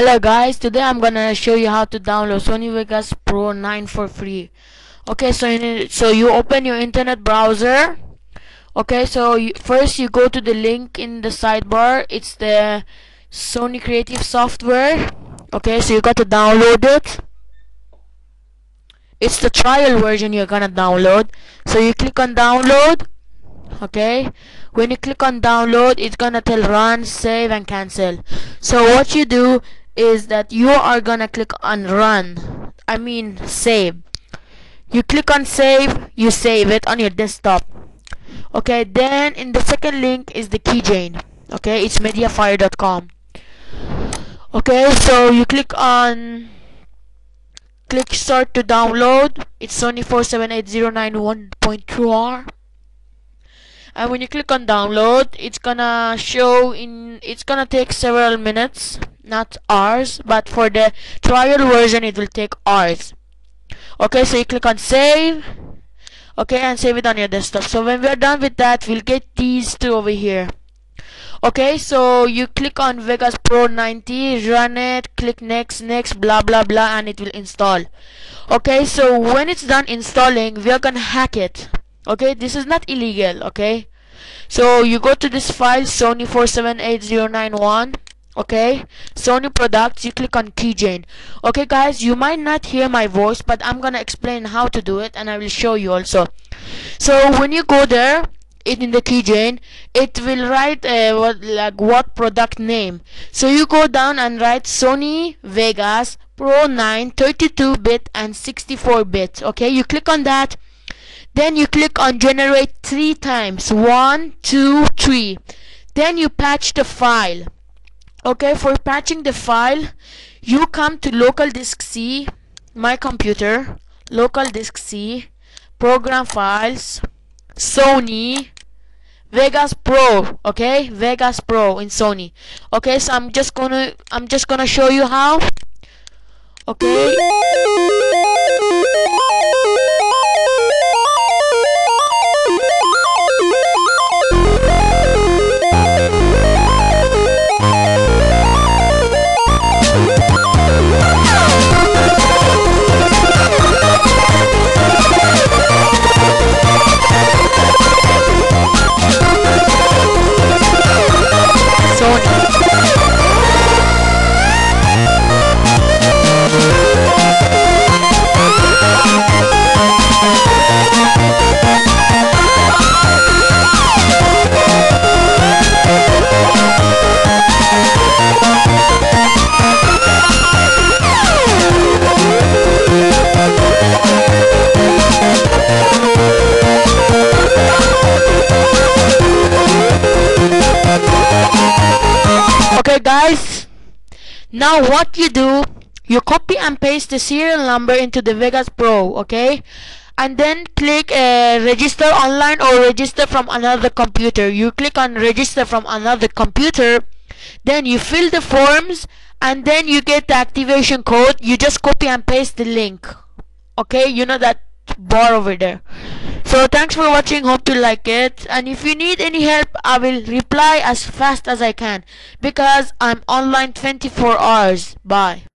Hello guys, today I'm gonna show you how to download Sony Vegas Pro 9 for free. Okay, so you open your internet browser. Okay, so first you go to the link in the sidebar. It's the Sony Creative Software. Okay, so you got to download it. It's the trial version you're gonna download. So you click on download. Okay, when you click on download, it's gonna tell run, save and cancel. So what you do is that you are gonna click on run, save. You click on save, you save it on your desktop. Okay, then in the second link is the KEYGEN. Okay, it's mediafire.com. Okay, so you click start to download. It's Sony 478091 1.2R. And when you click on download, it's gonna take several minutes, not hours, but for the trial version it will take hours. Okay, so you click on save. Okay, and save it on your desktop. So when we are done with that, we'll get these two over here. Okay, so you click on Vegas Pro 90, run it, click next, blah blah blah, and it will install. Okay, so when it's done installing, we are gonna hack it. Okay, this is not illegal. Okay, so you go to this file, Sony 478091. Okay, Sony products, you click on KEYGEN. Okay guys, you might not hear my voice, but I'm gonna explain how to do it, and I will show you also. So when you go there in the KEYGEN, it will write what product name. So you go down and write Sony Vegas Pro 9 32-bit and 64-bit. Okay, you click on that. Then you click on generate 3 times, 1, 2, 3. Then you patch the file. Okay, for patching the file, you come to local disk C, my computer, local disk C, program files, Sony Vegas Pro. Okay, Vegas Pro in Sony. Okay, so I'm just gonna show you how. Okay. Guys, now what you do, you copy and paste the serial number into the Vegas Pro. Okay, and then click register online or register from another computer. You click on register from another computer, then you fill the forms, and then you get the activation code. You just copy and paste the link. Okay, you know that bar over there. So thanks for watching, hope you like it, and if you need any help, I will reply as fast as I can because I'm online 24 hours. Bye.